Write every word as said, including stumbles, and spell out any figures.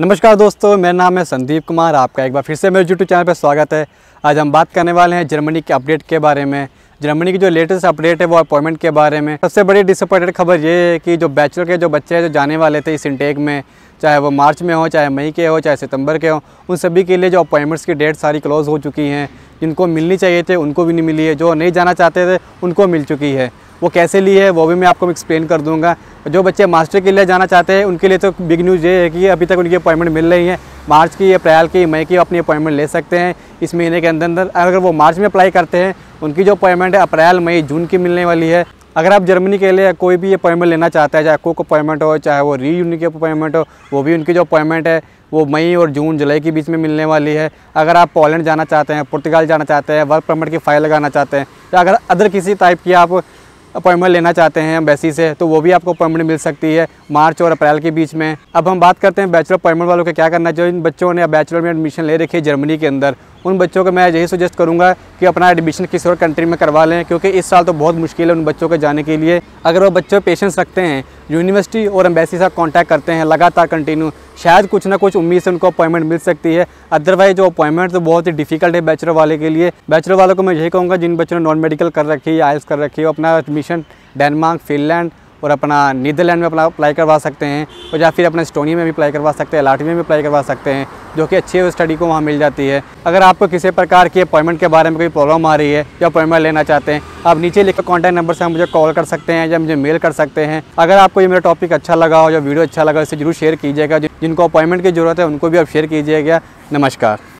नमस्कार दोस्तों, मेरा नाम है संदीप कुमार। आपका एक बार फिर से मेरे यूट्यूब चैनल पर स्वागत है। आज हम बात करने वाले हैं जर्मनी के अपडेट के बारे में। जर्मनी की जो लेटेस्ट अपडेट है वो अपॉइंटमेंट के बारे में। सबसे बड़ी डिसअपॉइंटेड खबर ये है कि जो बैचलर के जो बच्चे हैं जो जाने वाले थे इस इंटेक में, चाहे वो मार्च में हो, चाहे मई के हो, चाहे सितंबर के हो, उन सभी के लिए जो अपॉइंटमेंट्स की डेट सारी क्लोज़ हो चुकी हैं। जिनको मिलनी चाहिए थे उनको भी नहीं मिली है, जो नहीं जाना चाहते थे उनको मिल चुकी है। वो कैसे ली है वो भी मैं आपको एक्सप्लेन कर दूंगा। जो बच्चे मास्टर के लिए जाना चाहते हैं उनके लिए तो बिग न्यूज़ ये है कि अभी तक उनकी अपॉइंटमेंट मिल रही है। मार्च की, अप्रैल की, मई की अपनी अपॉइंटमेंट ले सकते हैं इस महीने के अंदर अंदर। अगर वो मार्च में अप्लाई करते हैं उनकी जो अपॉइंटमेंट है अप्रैल, मई, जून की मिलने वाली है। अगर आप जर्मनी के लिए कोई भी अपॉइंटमेंट लेना चाहते हैं, चाहे कुक अपॉइंटमेंट हो, चाहे वो री यूनिट की अपॉइंटमेंट हो, वो भी उनकी जो अपॉइंटमेंट है वो मई और जून जुलाई के बीच में मिलने वाली है। अगर आप पोलैंड जाना चाहते हैं, पुर्तगाल जाना चाहते हैं, वर्क परमिट की फ़ाइल लगाना चाहते हैं, या अगर अदर किसी टाइप की आप अपॉइंटमेंट लेना चाहते हैं एम्बेसी से, तो वो भी आपको अपॉइंटमेंट मिल सकती है मार्च और अप्रैल के बीच में। अब हम बात करते हैं बैचलर अपॉइंटमेंट वालों के क्या करना चाहिए। इन बच्चों ने बैचलर में एडमिशन ले रखी है जर्मनी के अंदर, उन बच्चों को मैं यही सजेस्ट करूंगा कि अपना एडमिशन किसी और कंट्री में करवा लें, क्योंकि इस साल तो बहुत मुश्किल है उन बच्चों के जाने के लिए। अगर वो बच्चों पेशेंस रखते हैं, यूनिवर्सिटी और एम्बेसी से कॉन्टैक्ट करते हैं लगातार कंटिन्यू, शायद कुछ ना कुछ उम्मीद से उनको अपॉइंटमेंट मिल सकती है। अदरवाइज जो अपॉइंटमेंट तो बहुत ही डिफिकल्ट है बैचलर वाले के लिए। बैचलर वालों को मैं यही कहूँगा जिन बच्चों ने नॉन मेडिकल कर रखी है, आइल्स कर रखी है, अपना एडमिशन डेनमार्क, फिनलैंड और अपना नीदरलैंड में अपना अप्लाई करवा सकते हैं, और या फिर अपने एस्टोनिया में भी अप्लाई करवा सकते हैं, लाटविया में अप्लाई करवा सकते हैं, जो कि अच्छी स्टडी को वहाँ मिल जाती है। अगर आपको किसी प्रकार की अपॉइंटमेंट के बारे में कोई प्रॉब्लम आ रही है या अपॉइंटमेंट लेना चाहते हैं, आप नीचे लिखे कॉन्टैक्ट नंबर से हम मुझे कॉल कर सकते हैं या मुझे मेल कर सकते हैं। अगर आपको ये मेरा टॉपिक अच्छा लगा हो या वीडियो अच्छा लगा हो, इसे जरूर शेयर कीजिएगा। जिनको अपॉइंटमेंट की जरूरत है उनको भी आप शेयर कीजिएगा। नमस्कार।